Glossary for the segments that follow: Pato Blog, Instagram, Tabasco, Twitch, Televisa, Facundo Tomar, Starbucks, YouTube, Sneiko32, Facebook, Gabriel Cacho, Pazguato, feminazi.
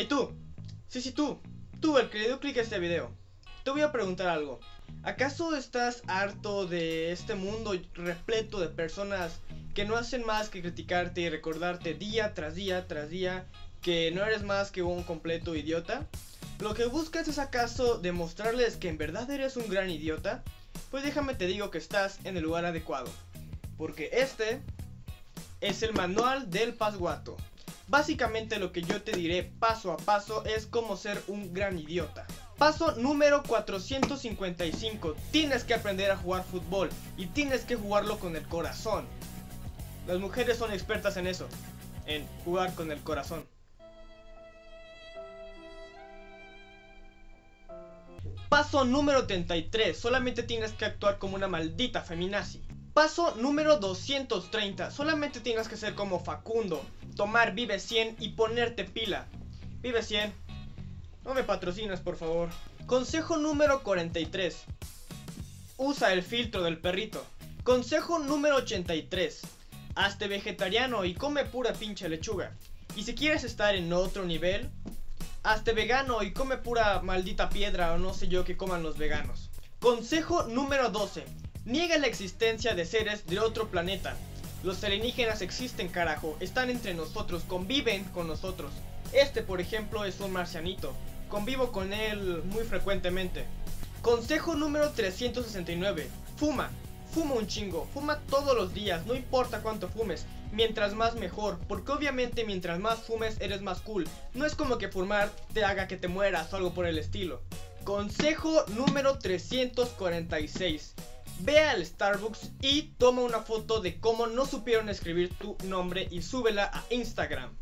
¡Hey tú! Sí, tú. Tú, el que le dio clic a este video. Te voy a preguntar algo. ¿Acaso estás harto de este mundo repleto de personas que no hacen más que criticarte y recordarte día tras día tras día que no eres más que un completo idiota? ¿Lo que buscas es acaso demostrarles que en verdad eres un gran idiota? Pues déjame te digo que estás en el lugar adecuado, porque este es el manual del Pazguato. Básicamente lo que yo te diré paso a paso es cómo ser un gran idiota. Paso número 455. Tienes que aprender a jugar fútbol y tienes que jugarlo con el corazón. Las mujeres son expertas en eso, en jugar con el corazón. Paso número 33. Solamente tienes que actuar como una maldita feminazi. Paso número 230. Solamente tienes que ser como Facundo Tomar, Vive 100 y ponerte pila. Vive 100, no me patrocinas, por favor. Consejo número 43. Usa el filtro del perrito. Consejo número 83. Hazte vegetariano y come pura pinche lechuga. Y si quieres estar en otro nivel, hazte vegano y come pura maldita piedra o no sé yo que coman los veganos. Consejo número 12. Niega la existencia de seres de otro planeta. Los alienígenas existen, carajo. Están entre nosotros, conviven con nosotros. Este, por ejemplo, es un marcianito. Convivo con él muy frecuentemente. Consejo número 369. Fuma. Fuma un chingo. Fuma todos los días. No importa cuánto fumes. Mientras más mejor. Porque obviamente mientras más fumes eres más cool. No es como que fumar te haga que te mueras o algo por el estilo. Consejo número 346. Ve al Starbucks y toma una foto de cómo no supieron escribir tu nombre y súbela a Instagram.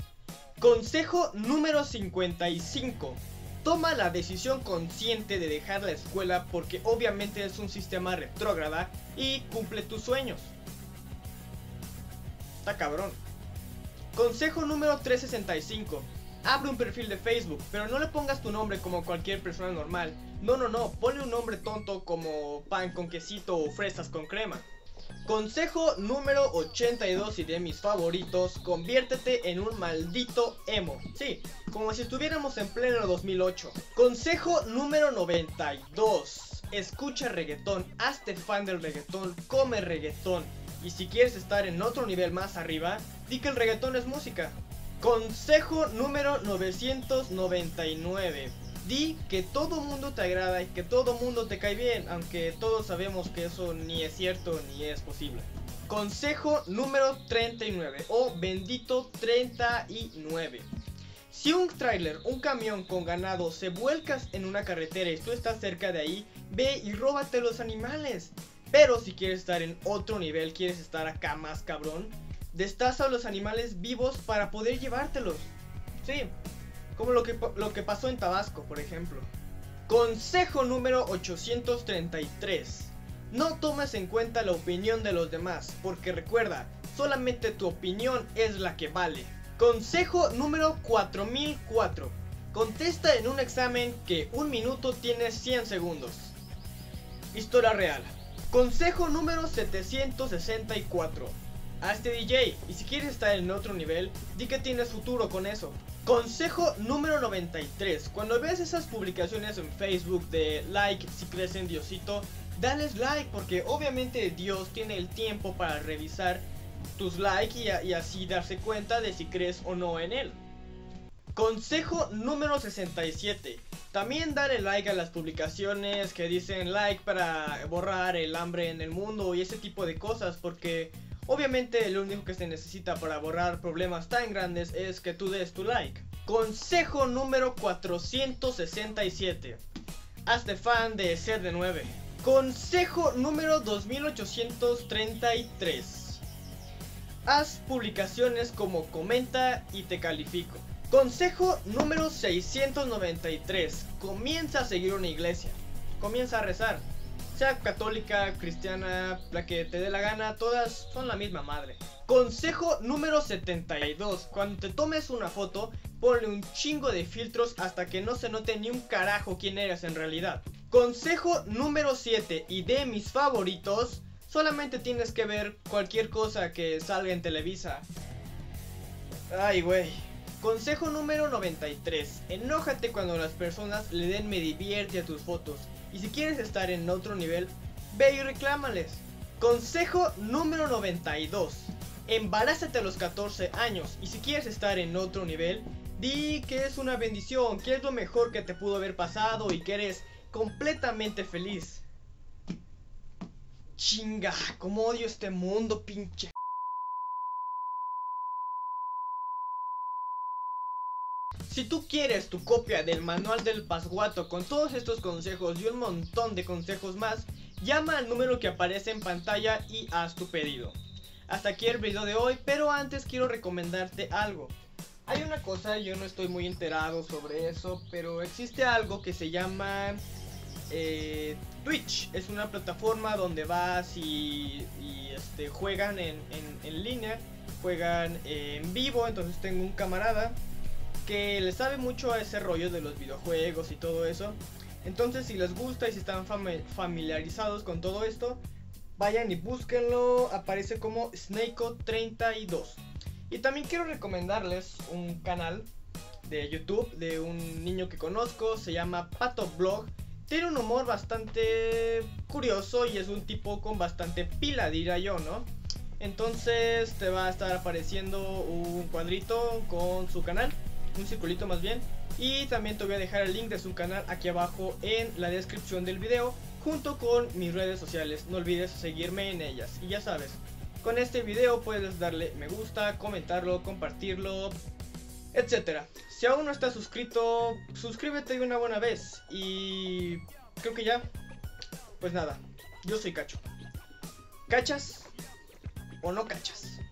Consejo número 55. Toma la decisión consciente de dejar la escuela porque obviamente es un sistema retrógrada y cumple tus sueños. Está cabrón. Consejo número 365. Abre un perfil de Facebook, pero no le pongas tu nombre como cualquier persona normal. No, ponle un nombre tonto como pan con quesito o fresas con crema. Consejo número 82 y de mis favoritos, conviértete en un maldito emo. Sí, como si estuviéramos en pleno 2008. Consejo número 92, escucha reggaetón, hazte fan del reggaetón, come reggaetón. Y si quieres estar en otro nivel más arriba, di que el reggaetón es música. Consejo número 999, di que todo mundo te agrada y que todo mundo te cae bien, aunque todos sabemos que eso ni es cierto ni es posible. Consejo número 39, o bendito 39. Si un tráiler, un camión con ganado se vuelcas en una carretera y tú estás cerca de ahí, ve y róbate los animales. Pero si quieres estar en otro nivel, quieres estar acá más cabrón, destaza a los animales vivos para poder llevártelos. Sí. Como lo que pasó en Tabasco, por ejemplo. Consejo número 833. No tomes en cuenta la opinión de los demás, porque recuerda, solamente tu opinión es la que vale. Consejo número 4004. Contesta en un examen que un minuto tiene 100 segundos. Historia real. Consejo número 764. Hazte DJ y si quieres estar en otro nivel, di que tienes futuro con eso. Consejo número 93. Cuando veas esas publicaciones en Facebook de like si crees en Diosito, dales like porque obviamente Dios tiene el tiempo para revisar tus likes y así darse cuenta de si crees o no en él. Consejo número 67. También dale like a las publicaciones que dicen like para borrar el hambre en el mundo y ese tipo de cosas, porque obviamente lo único que se necesita para borrar problemas tan grandes es que tú des tu like. Consejo número 467. Hazte fan de ser de 9. Consejo número 2833. Haz publicaciones como comenta y te califico. Consejo número 693. Comienza a seguir una iglesia. Comienza a rezar. Sea católica, cristiana, la que te dé la gana, todas son la misma madre. Consejo número 72. Cuando te tomes una foto, ponle un chingo de filtros hasta que no se note ni un carajo quién eres en realidad. Consejo número 7 y de mis favoritos, solamente tienes que ver cualquier cosa que salga en Televisa. Ay, güey. Consejo número 93. Enójate cuando las personas le den me divierte a tus fotos. Y si quieres estar en otro nivel, ve y reclámales. Consejo número 92. Embarázate a los 14 años. Y si quieres estar en otro nivel, di que es una bendición, que es lo mejor que te pudo haber pasado y que eres completamente feliz. Chinga, cómo odio este mundo, pinche. Si tú quieres tu copia del manual del Pazguato con todos estos consejos y un montón de consejos más, llama al número que aparece en pantalla y haz tu pedido. Hasta aquí el video de hoy, pero antes quiero recomendarte algo. Hay una cosa, yo no estoy muy enterado sobre eso, pero existe algo que se llama Twitch. Es una plataforma donde vas y juegan en línea, juegan en vivo. Entonces tengo un camarada que le sabe mucho a ese rollo de los videojuegos y todo eso. Entonces si les gusta y si están familiarizados con todo esto, vayan y búsquenlo. Aparece como Sneiko32. Y también quiero recomendarles un canal de YouTube de un niño que conozco, se llama Pato Blog. Tiene un humor bastante curioso y es un tipo con bastante pila, diría yo, ¿no? Entonces te va a estar apareciendo un cuadrito con su canal, un circulito más bien, y también te voy a dejar el link de su canal aquí abajo en la descripción del video, junto con mis redes sociales. No olvides seguirme en ellas. Y ya sabes, con este video puedes darle me gusta, comentarlo, compartirlo, etcétera. Si aún no estás suscrito, suscríbete de una buena vez. Y creo que ya. Pues nada, yo soy Cacho. ¿Cachas o no cachas?